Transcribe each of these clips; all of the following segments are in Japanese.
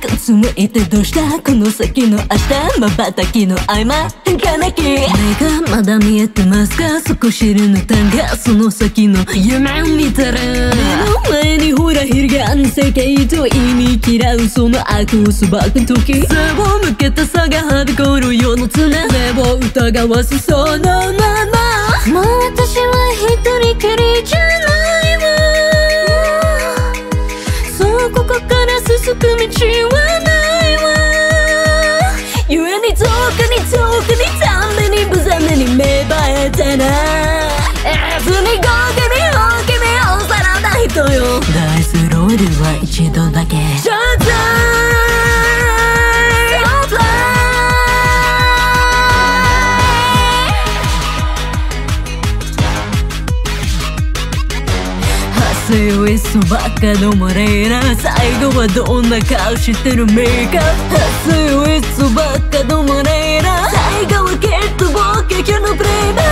だかつむいてどうしたこの先の明日瞬きの合間がなき目がまだ見えてますか少しるの単がその先の夢を見たら目の前にほら翻る世界と意味嫌うその悪を裁く時背を向けた差がはびこる世の常目を疑わすそのままもう私は一人きりじゃないわそうここから進む道はないわ故に遠くに遠くにために無ざめに芽生えてな休みごけにほうきにおさらない人よダイスロールは一度だけショータイムショータイム強いそばかのモレーナ最後はどんな顔してるメイクアップ強いそばかのモレーナ最後はきっと僕今日のプレイバ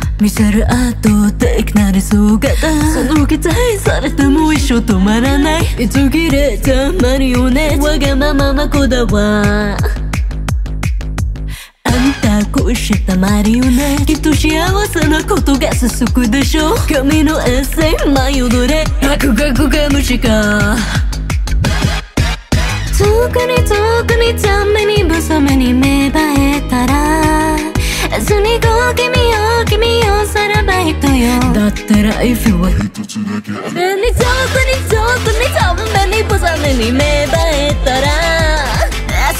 ック見せる圧倒的な理想型その期待されても一生止まらないいつ切れたマリオネットわがままな子だわ恋したマリオネきっと幸せなことが続くでしょう髪のエッセイ舞い踊れガクガクが無視か遠くに遠くにために無様に芽生えたら明日にこう君を君をさらば人よだってライフは一つだけ遠くに遠くにために無様に芽生えたら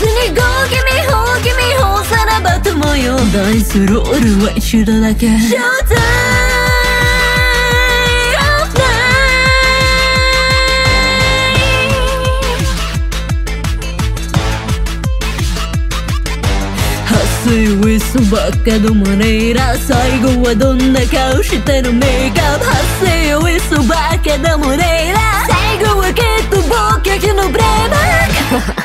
明日にこう君を君をさらばともよダイスロールは一度だけショータイムオフナイト発生ウィスばっかどもねえら最後はどんな顔してるメイクアップ発生ウィスばっかどもねえら最後はきっと僕のブレイバック